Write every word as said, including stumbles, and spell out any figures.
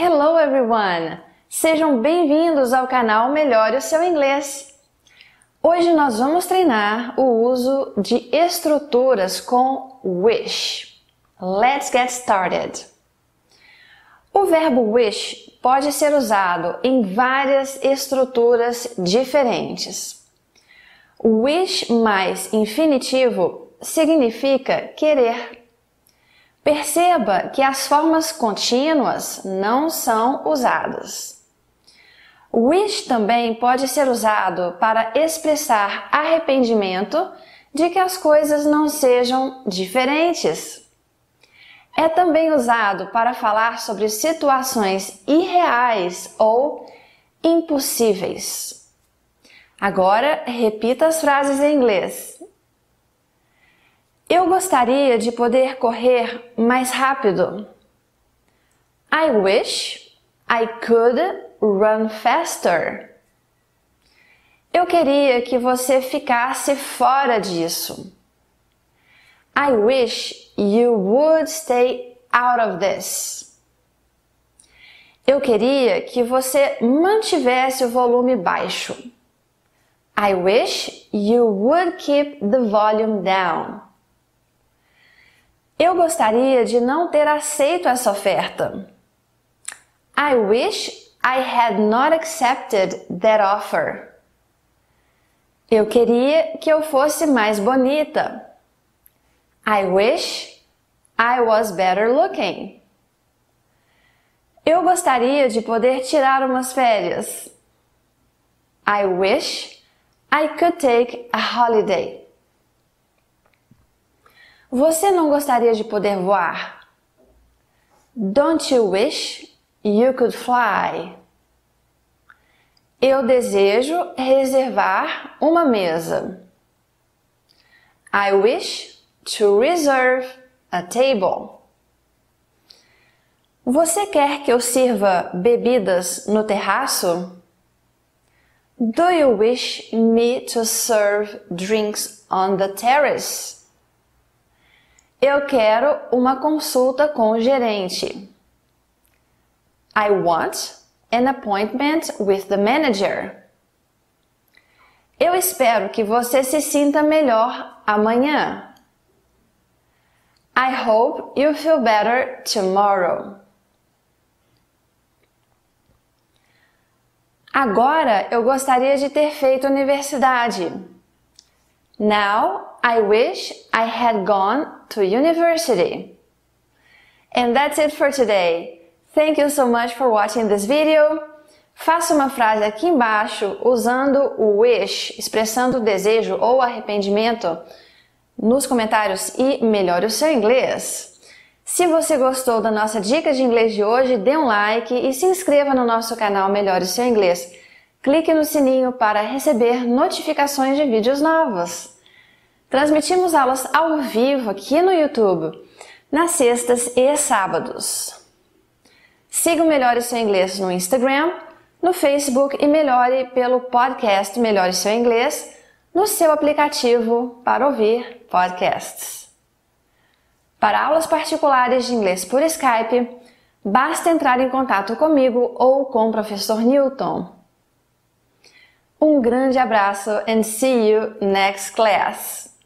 Hello everyone! Sejam bem-vindos ao canal Melhore o Seu Inglês! Hoje nós vamos treinar o uso de estruturas com wish. Let's get started! O verbo wish pode ser usado em várias estruturas diferentes. Wish mais infinitivo significa querer. Perceba que as formas contínuas não são usadas. Wish também pode ser usado para expressar arrependimento de que as coisas não sejam diferentes. É também usado para falar sobre situações irreais ou impossíveis. Agora, repita as frases em inglês. Eu gostaria de poder correr mais rápido. I wish I could run faster. Eu queria que você ficasse fora disso. I wish you would stay out of this. Eu queria que você mantivesse o volume baixo. I wish you would keep the volume down. Eu gostaria de não ter aceito essa oferta. I wish I had not accepted that offer. Eu queria que eu fosse mais bonita. I wish I was better looking. Eu gostaria de poder tirar umas férias. I wish I could take a holiday. Você não gostaria de poder voar? Don't you wish you could fly? Eu desejo reservar uma mesa. I wish to reserve a table. Você quer que eu sirva bebidas no terraço? Do you wish me to serve drinks on the terrace? Eu quero uma consulta com o gerente. I want an appointment with the manager. Eu espero que você se sinta melhor amanhã. I hope you feel better tomorrow. Agora eu gostaria de ter feito universidade. Now I wish I had gone to university. And that's it for today. Thank you so much for watching this video. Faça uma frase aqui embaixo usando o wish, expressando o desejo ou arrependimento nos comentários e melhore o seu inglês. Se você gostou da nossa dica de inglês de hoje, dê um like e se inscreva no nosso canal Melhore o Seu Inglês. Clique no sininho para receber notificações de vídeos novos. Transmitimos aulas ao vivo aqui no YouTube, nas sextas e sábados. Siga o Melhore Seu Inglês no Instagram, no Facebook e melhore pelo podcast Melhore Seu Inglês no seu aplicativo para ouvir podcasts. Para aulas particulares de inglês por Skype, basta entrar em contato comigo ou com o professor Newton. Um grande abraço and see you next class!